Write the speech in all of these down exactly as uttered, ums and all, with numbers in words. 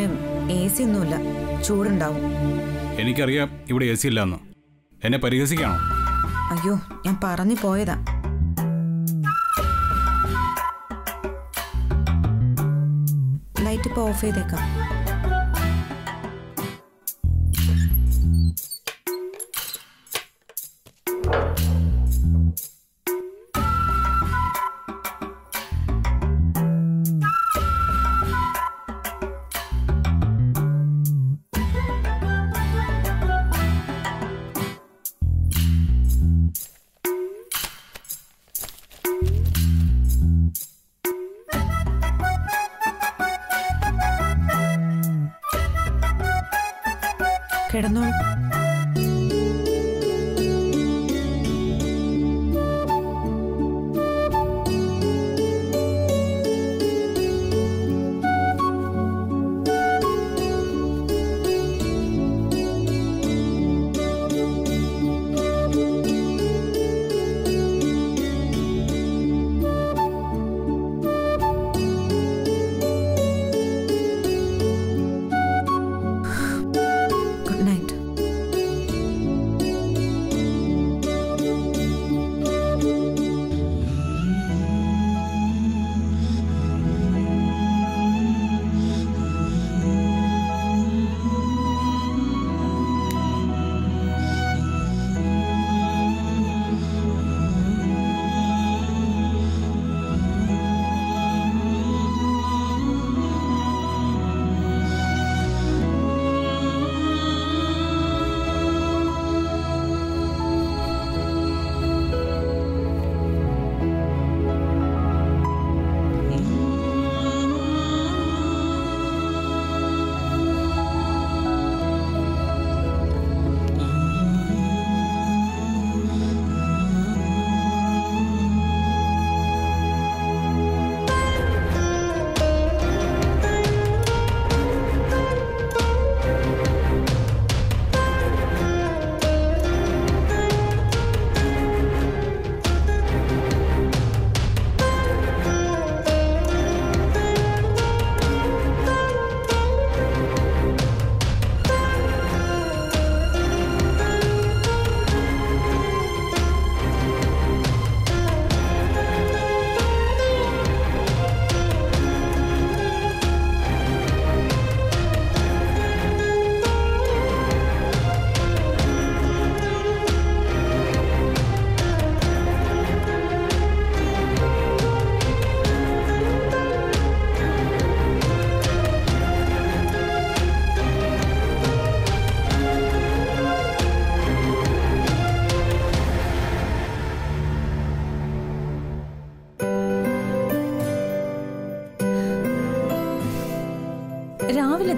ഇവിടെ എസി ഒന്നുമില്ല, ചൂടുണ്ടാവും. എനിക്കറിയാം ഇവിടെ എസി ഇല്ലെന്ന്. എന്നെ പരിഹസിക്കാണോ? അയ്യോ ഞാൻ പറഞ്ഞു പോയതാ. ലൈറ്റ് ഇപ്പോൾ ഓഫ് ചെയ്തേക്കാം.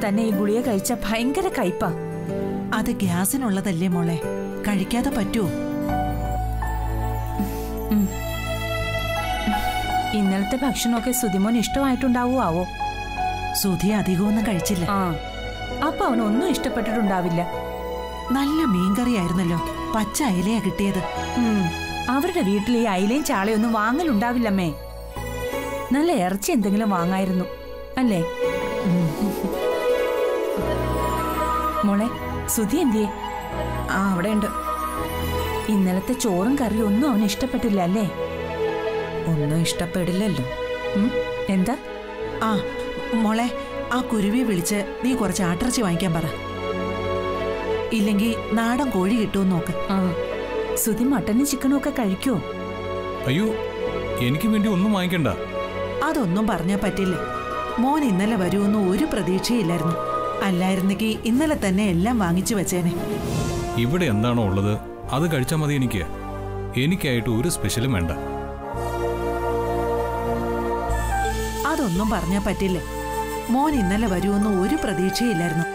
തന്നെ ഈ ഗുളിക കഴിച്ച ഭയങ്കര കയ്പാ. അത് ഗ്യാസിനുള്ളതല്ലേ മോളെ, കഴിക്കാതെ പറ്റുമോ? ഇന്നലത്തെ ഭക്ഷണമൊക്കെ സുധിമോൻ ഇഷ്ടമായിട്ടുണ്ടാവുമാവോ? സുധി അധികമൊന്നും കഴിച്ചില്ല. ആ അപ്പൊ അവനൊന്നും ഇഷ്ടപ്പെട്ടിട്ടുണ്ടാവില്ല. നല്ല മീൻകറിയായിരുന്നല്ലോ, പച്ച അയിലയാ കിട്ടിയത്. അവരുടെ വീട്ടിൽ ഈ അയിലയും ചാളയൊന്നും വാങ്ങലുണ്ടാവില്ലമ്മേ. നല്ല ഇറച്ചി എന്തെങ്കിലും വാങ്ങായിരുന്നു അല്ലേ മോളെ? സുധി എന്തിയെ? ആ അവിടെ ഉണ്ട്. ഇന്നലത്തെ ചോറും കറിയും ഒന്നും അവന് ഇഷ്ടപ്പെട്ടില്ല അല്ലേ? ഒന്നും ഇഷ്ടപ്പെടില്ലല്ലോ. എന്താ? ആ മോളെ, ആ കുരുവിയെ വിളിച്ച് നീ കുറച്ച് ആട്ടിറച്ചി വാങ്ങിക്കാൻ പറ. ഇല്ലെങ്കിൽ നാടൻ കോഴി കിട്ടുമെന്ന് നോക്ക്. ആ സുധി മട്ടനും ചിക്കനും ഒക്കെ കഴിക്കുമോ? അയ്യോ എനിക്ക് വേണ്ടി ഒന്നും വാങ്ങിക്കണ്ട. അതൊന്നും പറഞ്ഞാൽ പറ്റില്ലേ മോൻ? ഇന്നലെ വരുമെന്ന് ഒരു പ്രതീക്ഷയില്ലായിരുന്നു, അല്ലായിരുന്നെങ്കിൽ ഇന്നലെ തന്നെ എല്ലാം വാങ്ങിച്ചു വെച്ചേനെ. ഇവിടെ എന്താണോ ഉള്ളത് അത് കഴിച്ചാൽ മതി. എനിക്ക് എനിക്കായിട്ട് ഒരു സ്പെഷ്യലും വേണ്ട. അതൊന്നും പറഞ്ഞാൽ പറ്റില്ലേ മോൻ? ഇന്നലെ വരുമെന്ന് ഒരു പ്രതീക്ഷയില്ലായിരുന്നു,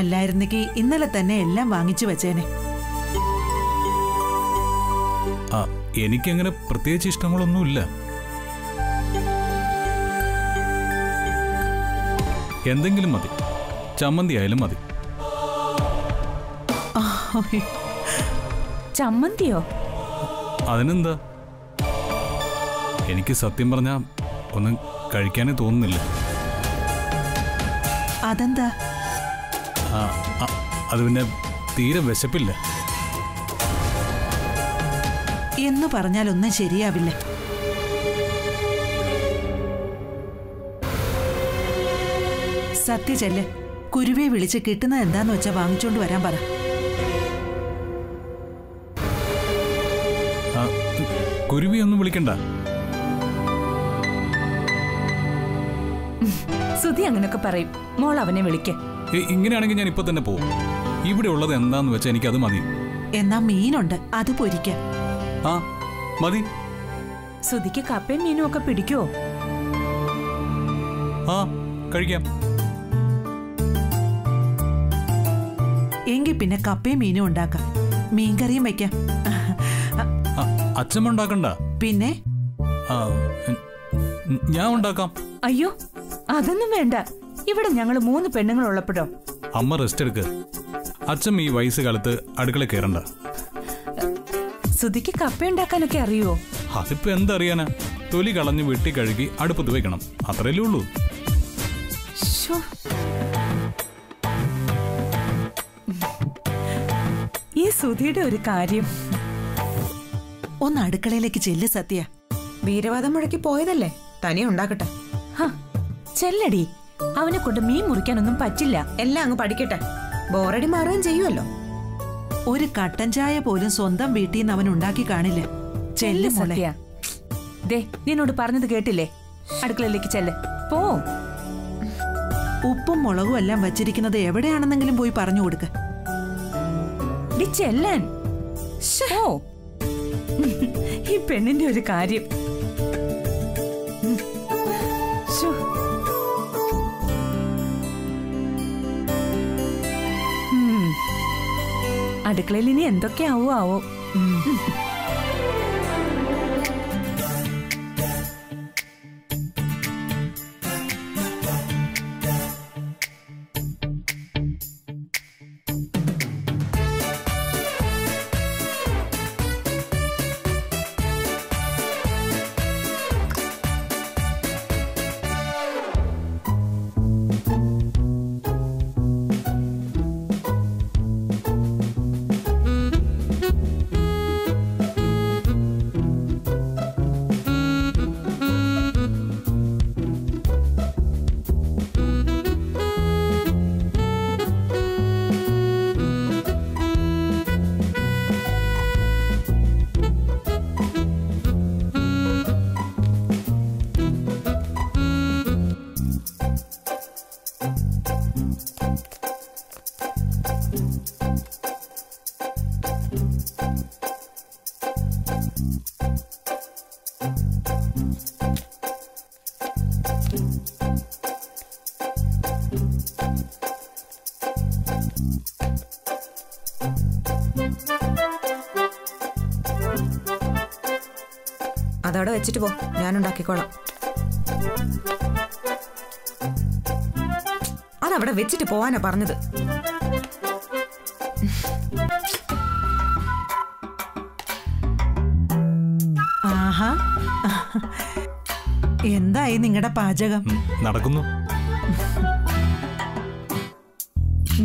അല്ലായിരുന്നെങ്കിൽ ഇന്നലെ തന്നെ എല്ലാം വാങ്ങിച്ചു വെച്ചേനെ. എനിക്കങ്ങനെ പ്രത്യേകിച്ച് ഇഷ്ടങ്ങളൊന്നുമില്ല. എന്തെങ്കിലും മതി, ചമ്മന്തി ആയാലും മതി. ചമ്മന്തിയോ? അതിനെന്താ? എനിക്ക് സത്യം പറഞ്ഞാൽ ഒന്നും കഴിക്കാനേ തോന്നുന്നില്ല. അതെന്താ? അത് പിന്നെ തീരെ വിശപ്പില്ല എന്ന് പറഞ്ഞാൽ ഒന്നും ശരിയാവില്ല. സത്യചല്ലേ, കുരുവെ വിളിച്ച് കിട്ടുന്നത് എന്താന്ന് വെച്ചാൽ വാങ്ങിച്ചോണ്ട് വരാൻ പറ. കുരുവി ഒന്നും വിളിക്കണ്ട. സുധി അങ്ങനെയൊക്കെ പറയും. മോൾ അവനെ വിളിക്കേ. ഇങ്ങനെയാണെങ്കിൽ ഞാൻ ഇപ്പൊ തന്നെ പോകും. ഇവിടെ ഉള്ളത് എന്താന്ന് വെച്ചാൽ എനിക്ക് അത് മതി. എന്നാ മീനുണ്ട്, അത് പൊരിക്കാം. ആ മതി. സുധിക്ക് കപ്പയും മീനും ഒക്കെ പിടിക്കുവോ? ആ കഴിക്കാം. എങ്കിൽ പിന്നെ കപ്പയും മീനും ഉണ്ടാക്കാം, മീൻകറിയും വെക്കാം. അച്ഛൻ ഉണ്ടാക്കണ്ട. പിന്നെ ഞാൻ ഉണ്ടാക്കാം. അയ്യോ അതൊന്നും വേണ്ട. ഇവിടെ ഞങ്ങൾ മൂന്ന് പെണ്ണുങ്ങൾ ഉള്ളപ്പോഴോ അമ്മ റെസ്റ്റ് എടുക്ക്. അച്ഛൻ ഈ വയസ്സുകാലത്ത് അടുക്കള കയറണ്ട. സുധിക്ക് കപ്പ ഉണ്ടാക്കാനൊക്കെ അറിയോ? അതിപ്പോ എന്തറിയാനാ, തൊലി കളഞ്ഞ് വെട്ടി കഴുകി അടുപ്പത്ത് വെക്കണം, അത്രയല്ലേ ഉള്ളൂ. ഈ സുധിയുടെ ഒരു കാര്യം. ഒന്ന് അടുക്കളയിലേക്ക് ചെല്ല് സത്യ. വീരവാദം മുഴക്കി പോയതല്ലേ, തനിയെ ഉണ്ടാക്കട്ടെ. ചെല്ലടി, അവനെ കൊണ്ട് മീൻ മുറിക്കാനൊന്നും പറ്റില്ല. എല്ലാം അങ്ങ് പഠിക്കട്ടെ, ബോറടി മാറുകയും ചെയ്യുമല്ലോ. ഒരു കട്ടൻ ചായ പോലും സ്വന്തം വീട്ടിൽ നിന്ന് അവൻ ഉണ്ടാക്കി കാണില്ല. ചെല്ല് സത്യ. ദേ നിന്നോട് പറഞ്ഞത് കേട്ടില്ലേ, അടുക്കളയിലേക്ക് ചെല്ല് പോ. ഉപ്പും മുളകും എല്ലാം വച്ചിരിക്കുന്നത് എവിടെയാണെന്നെങ്കിലും പോയി പറഞ്ഞു കൊടുക്ക. ഈ പെണ്ണിന്റെ ഒരു കാര്യം. അടുക്കളയിൽ ഇനി എന്തൊക്കെ ആവോ ആവോ. അതവിടെ വെച്ചിട്ട് പോ, ഞാനുണ്ടാക്കിക്കോളാം. അതവിടെ വെച്ചിട്ട് പോവാനാ പറഞ്ഞത്. ആഹാ, എന്തായി നിങ്ങളുടെ പാചകം? നടക്കുന്നു.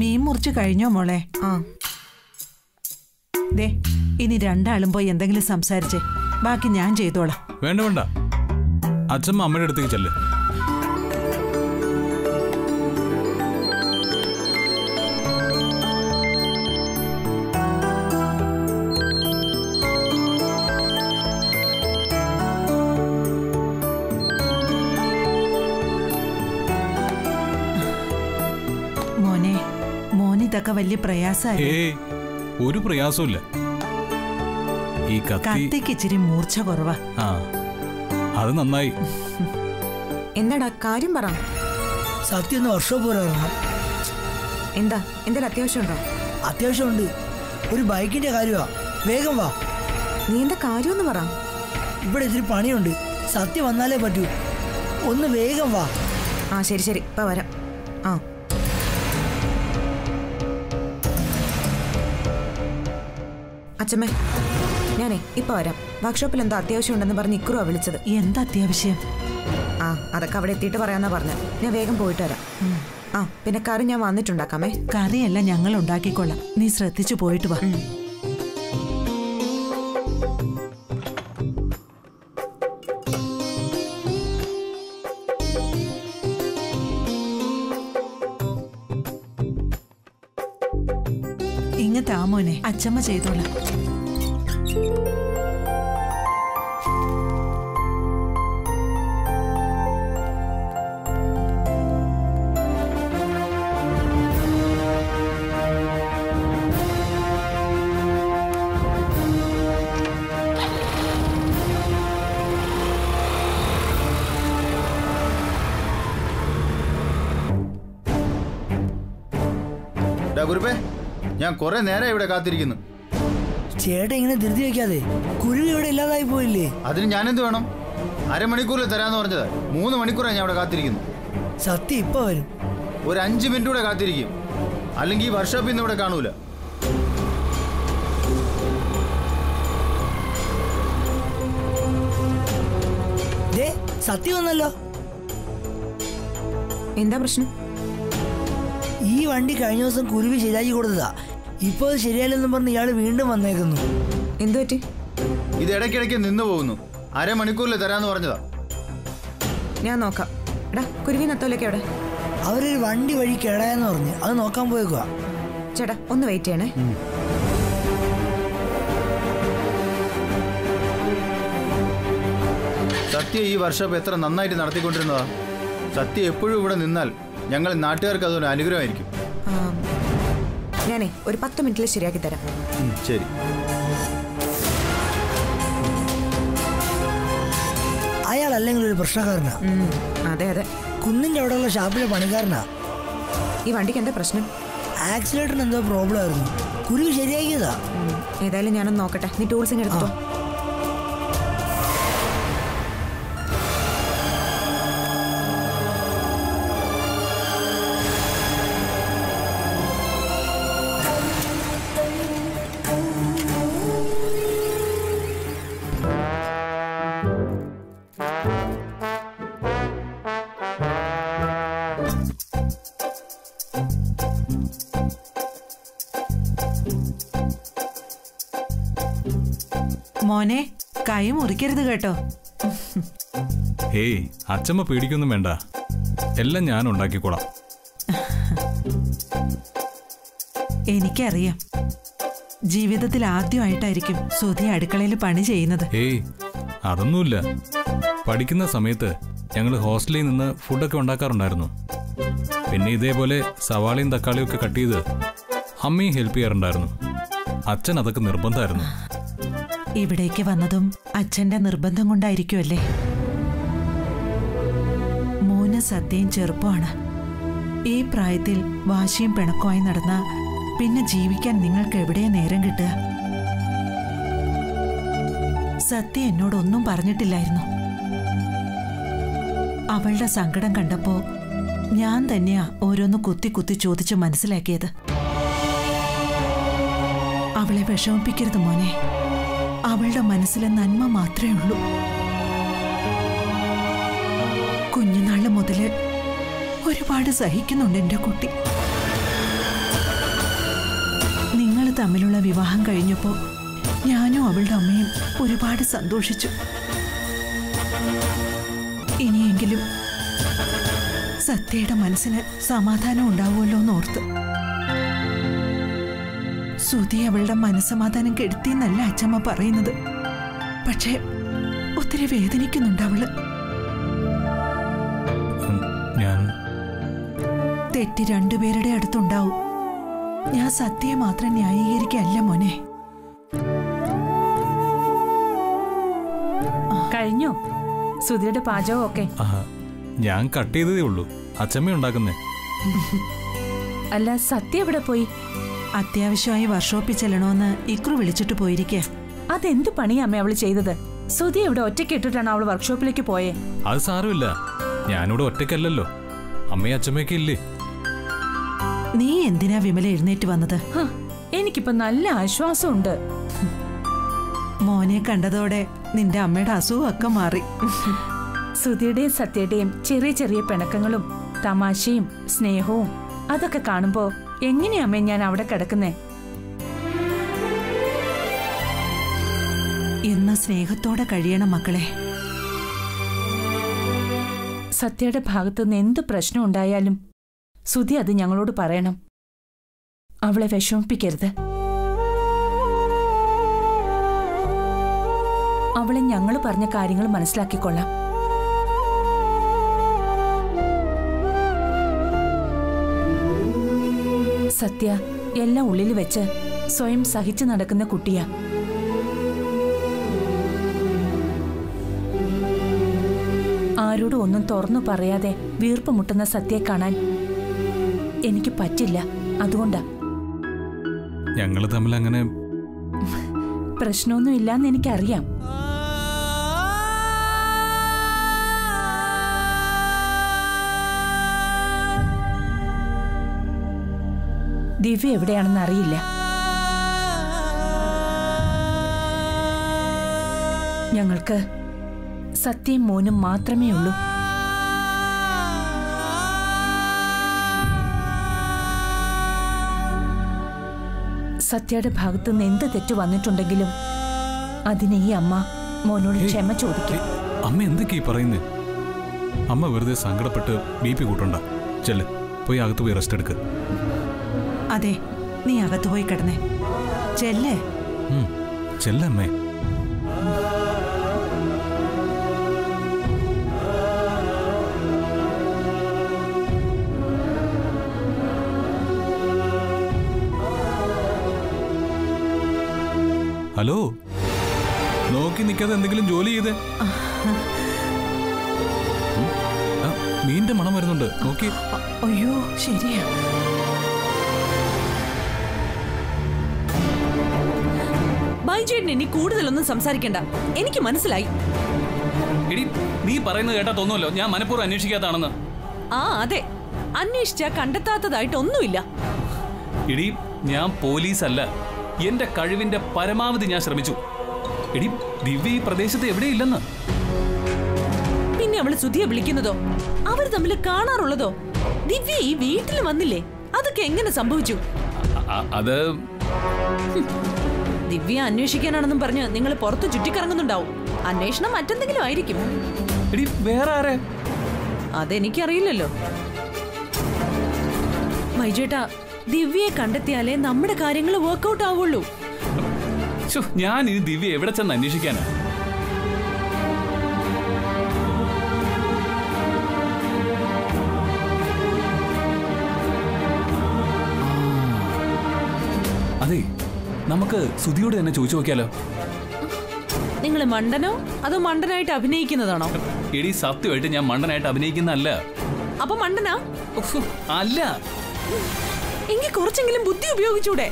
മീൻ മുറിച്ച് കഴിഞ്ഞോ മോളെ? ആ. ദേ ഇനി രണ്ടാളും പോയി എന്തെങ്കിലും സംസാരിച്ചേ, ബാക്കി ഞാൻ ചെയ്തോളാം. വേണ്ട വേണ്ട, അച്ഛൻ അമ്മയുടെ അടുത്തേക്ക് ചെല്ല്. മോനെ മോനിതൊക്കെ വലിയ പ്രയാസമായി. ഒരു പ്രയാസമില്ല. ഈ കത്തിക്ക് ഇച്ചിരി മൂർച്ച കുറവാ. അത് നന്നായി. എന്താടാ കാര്യം പറ. സത്യം വർഷം പോലെ എന്താ, എന്തെങ്കിലും അത്യാവശ്യമുണ്ടോ? അത്യാവശ്യമുണ്ട്, ഒരു ബൈക്കിന്റെ കാര്യമാ. വേഗം വാ. നീ എന്താ കാര്യമെന്ന് പറ. ഇവിടെ ഇച്ചിരി പണിയുണ്ട്, സത്യം വന്നാലേ പറ്റൂ. ഒന്ന് വേഗം വാ. ആ ശരി ശരി, ഇപ്പൊ വരാം. ആ അച്ഛമ്മേ, ഞാനേ ഇപ്പൊ വരാം. വർക്ക്ഷോപ്പിൽ എന്താ അത്യാവശ്യം ഉണ്ടെന്ന് പറഞ്ഞ് ഇക്കുറവാ വിളിച്ചത്. എന്താ അത്യാവശ്യം? ആ അതൊക്കെ അവിടെ എത്തിയിട്ട് പറയാന്നാ പറഞ്ഞത്. ഞാൻ വേഗം പോയിട്ട് വരാം. ആ ആ പിന്നെ കറി ഞാൻ വന്നിട്ടുണ്ടാക്കാമേ. കറിയല്ല ഞങ്ങൾ ഉണ്ടാക്കിക്കൊള്ളാം, നീ ശ്രദ്ധിച്ചു പോയിട്ട് വാ. ഇങ്ങത്തെ ആമോനെ അച്ചമ്മ ചെയ്തോളാം. കുറെ നേരം ഇവിടെ കാത്തിരിക്കുന്നു. ചേട്ടൻ ഇങ്ങനെ ധൃതി വെക്കാതെ കുരുവി ഇവിടെ ഇല്ലാതായി പോയില്ലേ? അതിന് ഞാനെന്ത് വേണം? അരമണിക്കൂറിൽ തരാന്ന് പറഞ്ഞത് മൂന്ന് മണിക്കൂറാണ് ഞാൻ ഇവിടെ കാത്തിരിക്കുന്നു. സത്യം ഇപ്പൊ വരും, ഒരു അഞ്ച് മിനിറ്റ് കൂടെ കാത്തിരിക്കും, അല്ലെങ്കിൽ ഈ വർക്ക്ഷോപ്പിൽ നിന്ന് ഇവിടെ കാണൂല. സത്യം വന്നല്ലോ. എന്താ പ്രശ്നം? ഈ വണ്ടി കഴിഞ്ഞ ദിവസം കുരുവി ശരിയാക്കി കൊടുത്തതാ, ഇപ്പൊ അത് ശരിയായില്ലെന്നും പറഞ്ഞ് ഇയാള് വീണ്ടും വന്നേക്കുന്നു. എന്ത് പറ്റി? ഇത് ഇടയ്ക്കിടയ്ക്ക് നിന്ന് പോകുന്നു. അരമണിക്കൂറിൽ തരാന്ന് പറഞ്ഞതാ. ഞാൻ നോക്കാം. എടാ കുരുവി നത്തോലേക്ക് എവിടെ? അവരൊരു വണ്ടി വഴി കേടായെന്ന് പറഞ്ഞ് അത് നോക്കാൻ പോയേക്കുക. ചേട്ടാ ഒന്ന് വെയിറ്റ് ചെയ്യണേ. സത്യം ഈ വർഷം എത്ര നന്നായിട്ട് നടത്തിക്കൊണ്ടിരുന്നതാ. സത്യം എപ്പോഴും ഇവിടെ നിന്നാൽ ഞങ്ങൾ നാട്ടുകാർക്ക് അതൊരു അനുഗ്രഹമായിരിക്കും. ഞാനേ ഒരു പത്ത് മിനിറ്റിൽ ശരിയാക്കി തരാം. ശരി. അയാൾ അല്ലെങ്കിൽ ഒരു പ്രശ്നക്കാരനാ. അതെ അതെ, കുന്നിന്റെ അവിടെയുള്ള ഷാപ്പിലെ പണിക്കാരനാ. ഈ വണ്ടിക്ക് എന്താ പ്രശ്നം? ആക്സിലേറ്ററിന് എന്തോ പ്രോബ്ലം ആയിരുന്നു, കുരുവി ശരിയാക്കിയതാ. ഏതായാലും ഞാനൊന്ന് നോക്കട്ടെ, നീ ടൂൾസിങ് എടുത്തോ. മോനെ കൈ മുറിക്കരുത് കേട്ടോ. ഏയ് അച്ചമ്മ പേടിക്കൊന്നും വേണ്ട, എല്ലാം ഞാൻ ഉണ്ടാക്കിക്കോളാം. എനിക്കറിയാം, ജീവിതത്തിൽ ആദ്യമായിട്ടായിരിക്കും സുധി അടുക്കളയിൽ പണി ചെയ്യുന്നത്. ഏയ് അതൊന്നുമില്ല, പഠിക്കുന്ന സമയത്ത് ഞങ്ങൾ ഹോസ്റ്റലിൽ നിന്ന് ഫുഡൊക്കെ ഉണ്ടാക്കാറുണ്ടായിരുന്നു. പിന്നെ ഇതേപോലെ സവാളയും തക്കാളിയും ഒക്കെ കട്ട് ചെയ്ത് അമ്മയും ഹെൽപ്പ് ചെയ്യാറുണ്ടായിരുന്നു. അച്ഛൻ അതൊക്കെ നിർബന്ധമായിരുന്നു. ഇവിടേക്ക് വന്നതും അച്ഛന്റെ നിർബന്ധം കൊണ്ടായിരിക്കുമല്ലേ? മോന് സത്യം ചെറുപ്പമാണ്. ഈ പ്രായത്തിൽ വാശിയും പിണക്കമായി നടന്ന പിന്നെ ജീവിക്കാൻ നിങ്ങൾക്ക് എവിടെയാ നേരം കിട്ടുക? സത്യം എന്നോടൊന്നും പറഞ്ഞിട്ടില്ലായിരുന്നു. അവളുടെ സങ്കടം കണ്ടപ്പോ ഞാൻ തന്നെയാ ഓരോന്ന് കുത്തി കുത്തി ചോദിച്ച് മനസ്സിലാക്കിയത്. അവളെ വിഷമിപ്പിക്കരുത് മോനെ, അവളുടെ മനസ്സിലെ നന്മ മാത്രമേ ഉള്ളൂ. കുഞ്ഞുനാള് മുതല് ഒരുപാട് സഹിക്കുന്നുണ്ട് എൻ്റെ കുട്ടി. നിങ്ങൾ തമ്മിലുള്ള വിവാഹം കഴിഞ്ഞപ്പോൾ ഞാനും അവളുടെ അമ്മയും ഒരുപാട് സന്തോഷിച്ചു. ഇനിയെങ്കിലും സത്യയുടെ മനസ്സിന് സമാധാനം ഉണ്ടാവുമല്ലോ എന്ന് ഓർത്ത്. സുധി അവളുടെ മനസ്സമാധാനം കെടുത്തി എന്നല്ല അച്ചമ്മ പറയുന്നത്, പക്ഷേ ഒത്തിരി വേദനിക്കുന്നുണ്ട് അവള്. തെറ്റ് രണ്ടുപേരുടെ അടുത്തുണ്ടാവും. ഞാൻ സത്യയെ മാത്രം ന്യായീകരിക്കല്ല മോനെ. കഴിഞ്ഞോ സുധിയുടെ പാചകം ഒക്കെ? ഞാൻ കട്ട് ചെയ്തതേ ഉള്ളൂ, അച്ചമ്മ ഉണ്ടാക്കുന്നേ. അല്ല സത്യം എവിടെ പോയി? അത്യാവശ്യമായി വർക്ക്ഷോപ്പിൽ ചെല്ലണമെന്ന് ഇക്രു വിളിച്ചിട്ട് പോയിരിക്കുക. അതെന്ത് പണിയാമ്മ അവള് ചെയ്തത്? സുധി ഇവിടെ ഒറ്റയ്ക്ക് ഇട്ടിട്ടാണ് അവള് വർക്ക്ഷോപ്പിലേക്ക് പോയേ. അത് സാരമില്ല, ഞാനിവിടെ ഒറ്റയ്ക്കല്ലല്ലോ, അമ്മയും അച്ഛമ്മയൊക്കെ ഇല്ലേ. നീ എന്തിനാ വിമല എഴുന്നേറ്റ് വന്നത്? എനിക്കിപ്പോ നല്ല ആശ്വാസമുണ്ട്. മോനെ കണ്ടതോടെ നിന്റെ അമ്മയുടെ അസുഖമൊക്കെ മാറി. സുധിയുടെയും സത്യയുടെയും ചെറിയ ചെറിയ പിണക്കങ്ങളും തമാശയും സ്നേഹവും അതൊക്കെ കാണുമ്പോ എങ്ങനെയാ അമ്മേ ഞാൻ അവിടെ കിടക്കുന്നേ? എന്ന സ്നേഹത്തോടെ കഴിയണം മക്കളെ. സത്യയുടെ ഭാഗത്തുനിന്ന് എന്ത് പ്രശ്നം ഉണ്ടായാലും സുധി അത് ഞങ്ങളോട് പറയണം. അവളെ വിഷമിപ്പിക്കരുത്. അവളെ ഞങ്ങൾ പറഞ്ഞ കാര്യങ്ങൾ മനസ്സിലാക്കിക്കൊള്ളാം. സത്യ എല്ലാം ഉള്ളിൽ വെച്ച് സ്വയം സഹിച്ചു നടക്കുന്ന കുട്ടിയാ. ആരോടും ഒന്നും തുറന്നു പറയാതെ വീർപ്പ് മുട്ടുന്ന സത്യയെ കാണാൻ എനിക്ക് പറ്റില്ല. അതുകൊണ്ടാ. ഞങ്ങൾ തമ്മിൽ അങ്ങനെ പ്രശ്നമൊന്നും ഇല്ലാന്ന് എനിക്കറിയാം. ദിവ്യ എവിടെയാണെന്ന് അറിയില്ല. ഞങ്ങൾക്ക് സത്യയും മോനും മാത്രമേ ഉള്ളൂ. സത്യയുടെ ഭാഗത്തു നിന്ന് എന്ത് തെറ്റ് വന്നിട്ടുണ്ടെങ്കിലും അതിനെ ഈ അമ്മ മോനോട് ക്ഷമ ചോദിക്കും. അമ്മ എന്തൊക്കെയാ പറയുന്നേ? അമ്മ വെറുതെ സങ്കടപ്പെട്ട് ബി പി കൂട്ടണ്ട. ചെല്ല്, പോയി അകത്ത് പോയി റെസ്റ്റ് എടുക്ക്. അതെ, നീ അകത്ത് പോയി കിടന്നേ. ചെല്ലേ ചെല്ലമ്മേ. ഹലോ, നോക്കി നിൽക്കാതെ എന്തെങ്കിലും ജോലി ചെയ്തേ. മീൻ്റെ മണം വരുന്നുണ്ട്, നോക്കി. അയ്യോ ശരിയാ. ബൈജേട്ടൻ ഇനി കൂടുതലൊന്നും സംസാരിക്കണ്ട, എനിക്ക് മനസ്സിലായി. എടി, നീ പറയുന്നത് കേട്ടാ തോന്നുമല്ലോ ഞാൻ മനഃപൂർവ്വം അന്വേഷിക്കാത്താണെന്ന്. ആ അതെ, അന്വേഷിച്ചാ കണ്ടെത്താത്തതായിട്ടൊന്നുമില്ല. എടി, ഞാൻ പോലീസല്ല. എന്റെ കഴിവിന്റെ പരമാവധി ഞാൻ ശ്രമിച്ചു. എടി, ദിവ്യ ഈ പ്രദേശത്ത് എവിടെയില്ലെന്ന്. പിന്നെ അവള് സുധിയെ വിളിക്കുന്നതോ അവർ തമ്മിൽ കാണാറുള്ളതോ ദിവ്യ ഈ വീട്ടിൽ വന്നില്ലേ, അതൊക്കെ എങ്ങനെ സംഭവിച്ചു? അത് ദിവ്യ അന്വേഷിക്കാനാണെന്നും പറഞ്ഞ് നിങ്ങൾ പുറത്ത് ചുറ്റിക്കറങ്ങുന്നുണ്ടാവും. അന്വേഷണം മറ്റെന്തെങ്കിലും ആയിരിക്കും. എടി, വേറെ ആരെ? അതെനിക്കറിയില്ലല്ലോ മൈജേട്ടാ. ദിവ്യയെ കണ്ടെത്തിയാലേ നമ്മുടെ കാര്യങ്ങൾ വർക്ക്ഔട്ട് ആവുള്ളൂ. ഞാൻ ഇനി ദിവ്യ എവിടെ ചെന്ന് അന്വേഷിക്കാനാ? അതെ, നമുക്ക് സുധിയോട് തന്നെ ചോദിച്ചു നോക്കിയാലോ. നിങ്ങൾ മണ്ടനോ അതോ മണ്ടനായിട്ട് അഭിനയിക്കുന്നതാണോ? എടി, സത്യമായിട്ട് ഞാൻ മണ്ടനായിട്ട് അഭിനയിക്കുന്നല്ല. അപ്പൊ മണ്ടനാ? അല്ല, എങ്കിൽ കുറച്ചെങ്കിലും ബുദ്ധി ഉപയോഗിച്ചൂടെ?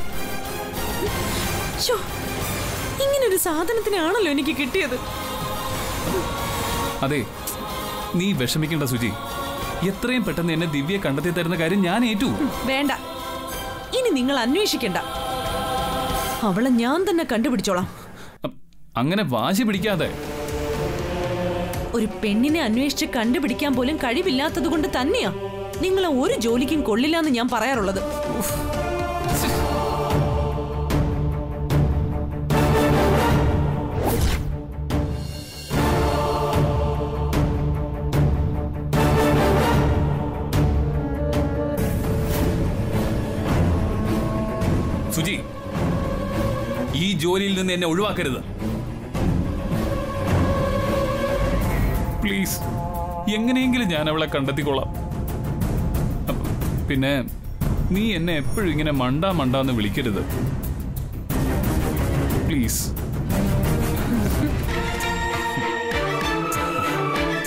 ഇങ്ങനൊരു സാധനത്തിനാണല്ലോ എനിക്ക് കിട്ടിയത്. അതെ, നീ വിഷമിക്കണ്ട സുജി. എത്രയും പെട്ടെന്ന് എന്നെ ദിവ്യ കണ്ടെത്തി തരുന്ന കാര്യം ഞാൻ ഏറ്റു. വേണ്ട, ഇനി നിങ്ങൾ അന്വേഷിക്കണ്ട, അവളെ ഞാൻ തന്നെ കണ്ടുപിടിച്ചോളാം. അങ്ങനെ വാശി പിടിക്കാതെ. ഒരു പെണ്ണിനെ അന്വേഷിച്ച് കണ്ടുപിടിക്കാൻ പോലും കഴിവില്ലാത്തത് കൊണ്ട് തന്നെയാ നിങ്ങളെ ഒരു ജോലിക്കും കൊള്ളില്ലാന്ന് ഞാൻ പറയാറുള്ളത്. സുജി, ഈ ജോലിയിൽ നിന്ന് എന്നെ ഒഴിവാക്കരുത് പ്ലീസ്. എങ്ങനെയെങ്കിലും ഞാൻ അവളെ കണ്ടെത്തിക്കൊള്ളാം. പിന്നെ നീ എന്നെ എപ്പോഴും ഇങ്ങനെ മണ്ടാ മണ്ടാന്ന് വിളിക്കരുത് പ്ലീസ്.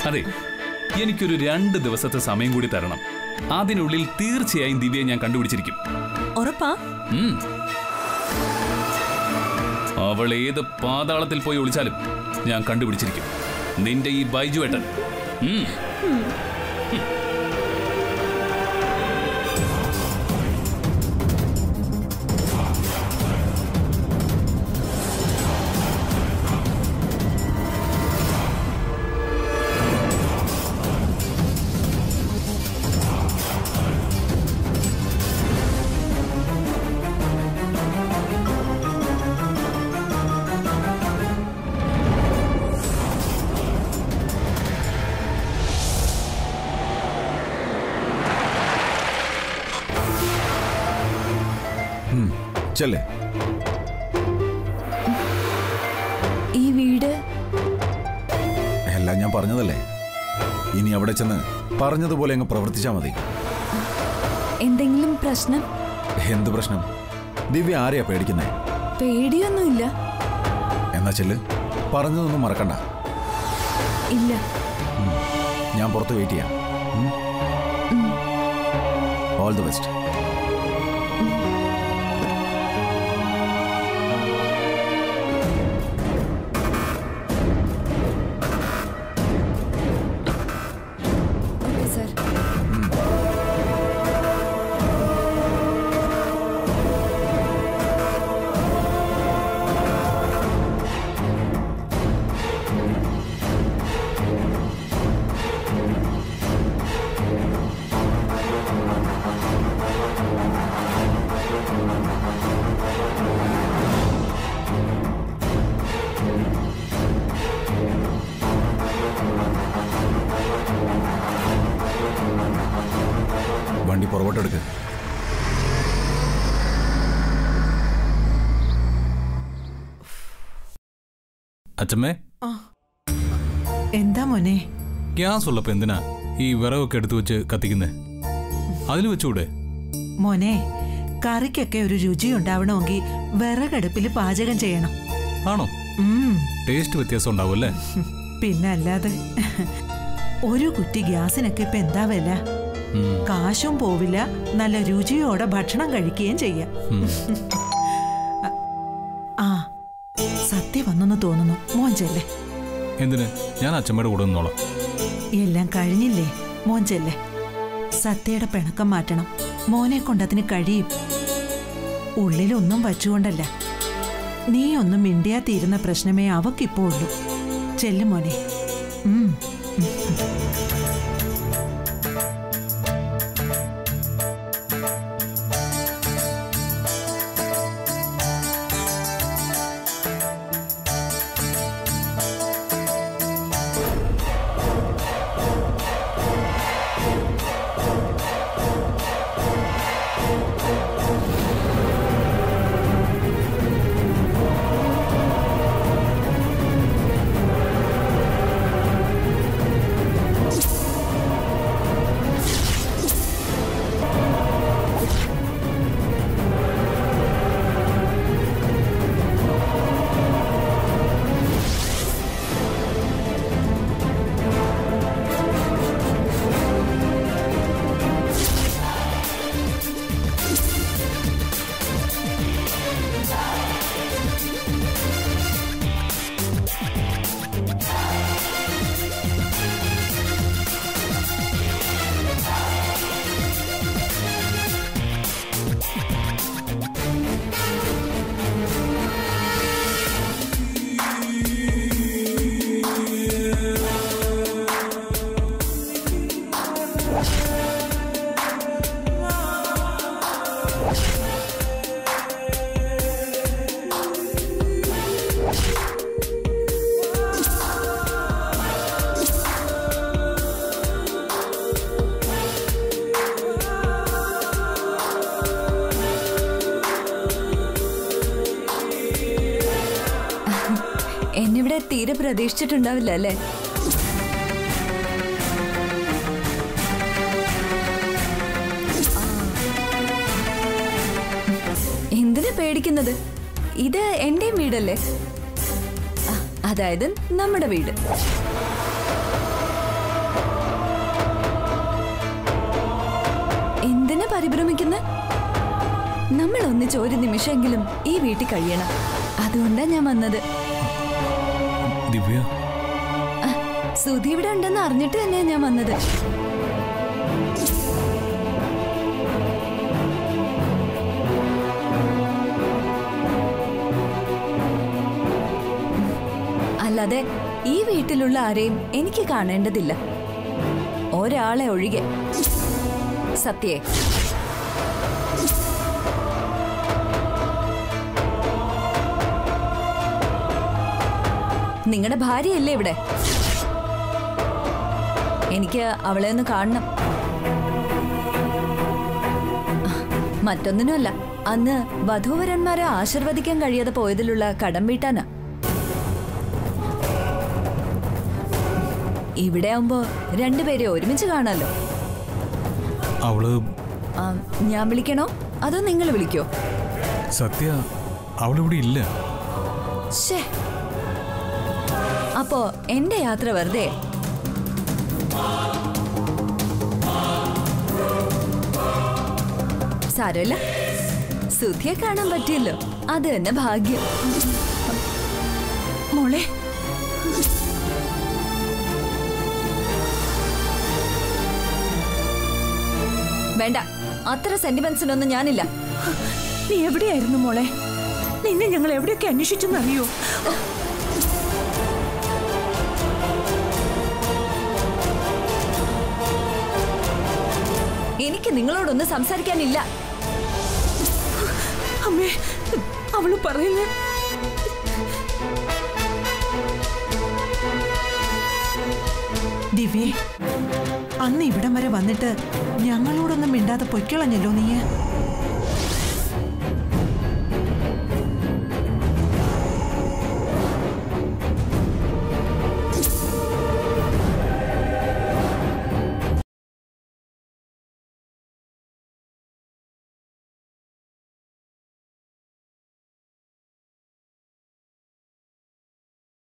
അതെ, എനിക്കൊരു രണ്ട് ദിവസത്തെ സമയം കൂടി തരണം. അതിനുള്ളിൽ തീർച്ചയായും ദിവ്യയെ ഞാൻ കണ്ടുപിടിച്ചിരിക്കും. ഉറപ്പാ? അവൾ ഏത് പാതാളത്തിൽ പോയി ഒളിച്ചാലും ഞാൻ കണ്ടുപിടിച്ചിരിക്കും. നിന്റെ ഈ ബൈജു ഏട്ടൻ. चले। ई वीड എല്ലാം ഞാൻ പറഞ്ഞതല്ലേ, ഇനി അവിടെ ചെന്ന് പറഞ്ഞതുപോലെ അങ്ങ് പ്രവർത്തിച്ചാൽ മതി. എന്തെങ്കിലും പ്രശ്നം? എന്ത് പ്രശ്നം? ദിവ്യ ആരെയാ പേടിക്കുന്നേ? പേടിയൊന്നുമില്ല. എന്നാ ചെല്ല്, പറഞ്ഞതൊന്നും മറക്കണ്ട. ഇല്ല, ഞാൻ പുറത്ത് വെയിറ്റ് ചെയ്യാം. All the best. അച്ഛമ്മേ, എന്താ മോനെ ഗ്യാസ് ഉള്ളപ്പോ എന്തിനാ ഈ വിറകൊക്കെ എടുത്തു വെച്ച് കത്തിക്കുന്നേ? അതിൽ വെച്ചൂടെ മോനെ? കറിക്കൊക്കെ ഒരു രുചി ഉണ്ടാവണമെങ്കിൽ വിറകടുപ്പിൽ പാചകം ചെയ്യണം. ആണോ? ടേസ്റ്റ് വ്യത്യാസം ഉണ്ടാവുമല്ലേ? പിന്നെ അല്ലാതെ. ഒരു കുറ്റി ഗ്യാസിനൊക്കെ ഇപ്പൊ എന്താ വില? കാശും പോവില്ല, നല്ല രുചിയോടെ ഭക്ഷണം കഴിക്കുകയും ചെയ്യാം. ആ സത്യം വന്നെന്ന് തോന്നുന്നു മോഞ്ചല്ലേ. എന്തിന്? ഞാൻ അച്ഛമ്മയുടെ കൂടെ നിന്നോളാം. എല്ലാം കഴിഞ്ഞില്ലേ മോഞ്ചല്ലേ? സത്യയുടെ പിണക്കം മാറ്റണം, മോനെ കൊണ്ടതിന് കഴിയും. ഉള്ളിലൊന്നും വച്ചുകൊണ്ടല്ല, നീ ഒന്നും മിണ്ടിയാത്തിരുന്ന പ്രശ്നമേ അവക്കിപ്പോ ഉള്ളൂ. ചെല്ലു മോനെ. തീരെ പ്രതീക്ഷിച്ചിട്ടുണ്ടാവില്ല അല്ലേ? എന്തിനാ പേടിക്കുന്നത്? ഇത് എന്റെയും വീടല്ലേ, അതായത് നമ്മുടെ വീട്. എന്തിനാ പരിഭ്രമിക്കുന്നത്? നമ്മൾ ഒന്നിച്ച് ഒരു നിമിഷമെങ്കിലും ഈ വീട്ടിൽ കഴിയണം, അതുകൊണ്ടാ ഞാൻ വന്നത്. ദിവ്യ, സുധി ഇവിടെ ഉണ്ടെന്ന് അറിഞ്ഞിട്ട് തന്നെയാ ഞാൻ വന്നത്. അല്ലാതെ ഈ വീട്ടിലുള്ള ആരെയും എനിക്ക് കാണേണ്ടതില്ല, ഒരാളെ ഒഴികെ. സത്യേ, നിങ്ങളുടെ ഭാര്യയല്ലേ ഇവിടെ? എനിക്ക് അവളെ ഒന്ന് കാണണം, മറ്റൊന്നിനുമല്ല. അന്ന് വധൂവരന്മാരെ ആശീർവദിക്കാൻ കഴിയാതെ പോയതിലുള്ള കടം വീട്ടാനാ. ഇവിടെ ആവുമ്പോ രണ്ടുപേരെ ഒരുമിച്ച് കാണാലോ. അവള് ഞാൻ വിളിക്കണോ അതോ നിങ്ങൾ വിളിക്കോ? സത്യ അവളിവിടെ ഇല്ല. അപ്പോ എന്റെ യാത്ര വെറുതെ. സാരമില്ല, സുധിയെ കാണാൻ പറ്റിയല്ലോ, അത് തന്നെ ഭാഗ്യം. മോളെ വേണ്ട, അത്ര സെന്റിമെന്റ്സിനൊന്നും ഞാനില്ല. നീ എവിടെയായിരുന്നു മോളെ? നിന്നെ ഞങ്ങൾ എവിടെയൊക്കെ അന്വേഷിച്ചെന്നറിയോ? എനിക്ക് നിങ്ങളോടൊന്നും സംസാരിക്കാനില്ല. അമ്മേ അവള് പറയില്ല. ദിവ്യ അന്ന് ഇവിടം വരെ വന്നിട്ട് ഞങ്ങളോടൊന്നും മിണ്ടാതെ പൊയ്ക്കളഞ്ഞല്ലോ നീ.